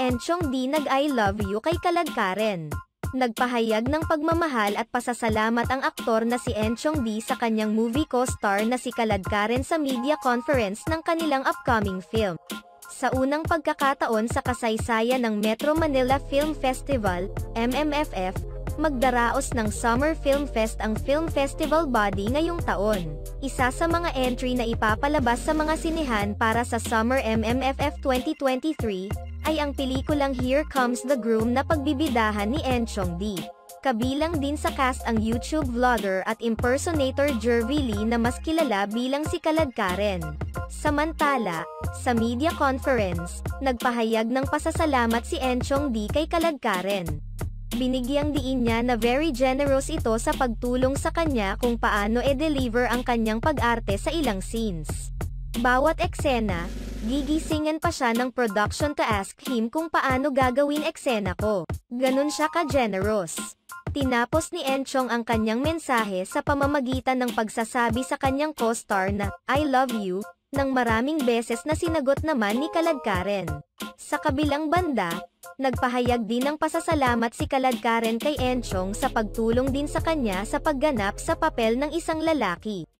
Enchong Dee nag-I love you kay Kaladkaren. Nagpahayag ng pagmamahal at pasasalamat ang aktor na si Enchong Dee sa kanyang movie co-star na si Kaladkaren sa media conference ng kanilang upcoming film. Sa unang pagkakataon sa kasaysayan ng Metro Manila Film Festival, MMFF, magdaraos ng Summer Film Fest ang film festival body ngayong taon. Isa sa mga entry na ipapalabas sa mga sinehan para sa Summer MMFF 2023, ay ang pelikulang Here Comes the Groom na pagbibidahan ni Enchong Dee. Kabilang din sa cast ang YouTube vlogger at impersonator Jervie Lee na mas kilala bilang si Kaladkaren. Samantala, sa media conference, nagpahayag ng pasasalamat si Enchong Dee kay Kaladkaren. Binigyang diin niya na very generous ito sa pagtulong sa kanya kung paano e-deliver ang kanyang pag-arte sa ilang scenes. Bawat eksena, gigisingan pa siya ng production to ask him kung paano gagawin eksena ko. Ganun siya ka-generous. Tinapos ni Enchong ang kanyang mensahe sa pamamagitan ng pagsasabi sa kanyang co-star na, "I love you," nang maraming beses na sinagot naman ni Kaladkaren. Sa kabilang banda, nagpahayag din ng pasasalamat si Kaladkaren kay Enchong sa pagtulong din sa kanya sa pagganap sa papel ng isang lalaki.